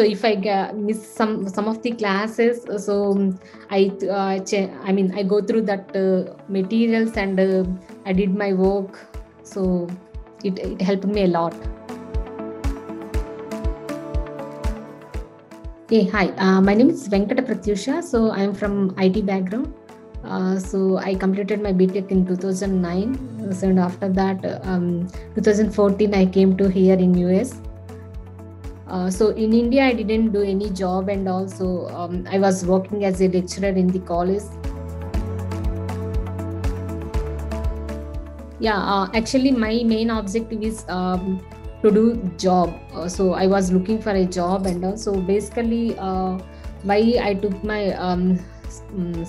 So if I miss some of the classes, so I go through that materials and I did my work. So it helped me a lot. Hey, hi, my name is Venkata Pratyusha. So I'm from IT background. So I completed my B.Tech in 2009. So, and after that, 2014, I came to here in US. So in India, I didn't do any job, and also I was working as a lecturer in the college. Yeah, actually, my main objective is to do job. So I was looking for a job, and also basically why I took my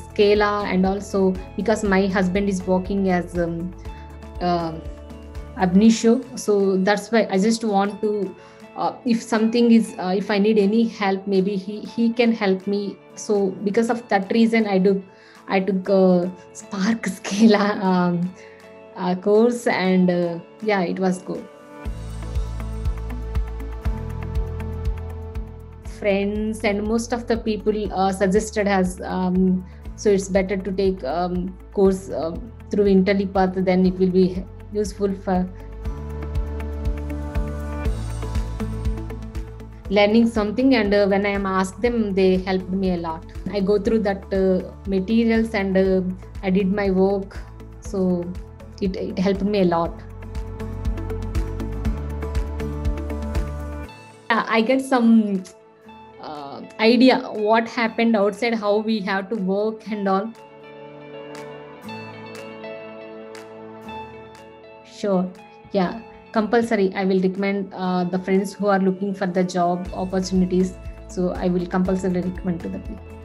Scala, and also because my husband is working as Abnisho, so that's why I just want to if something is if I need any help, maybe he can help me. So because of that reason, I took Spark Scala course, and yeah, it was good. Friends and most of the people suggested as so it's better to take course through Intellipaat, then it will be useful for learning something. And when I am asked them, they helped me a lot. I go through that materials and I did my work, so it helped me a lot. I get some idea what happened outside, how we have to work and all. Sure, yeah, compulsory. I will recommend the friends who are looking for the job opportunities. So I will compulsorily recommend to the people.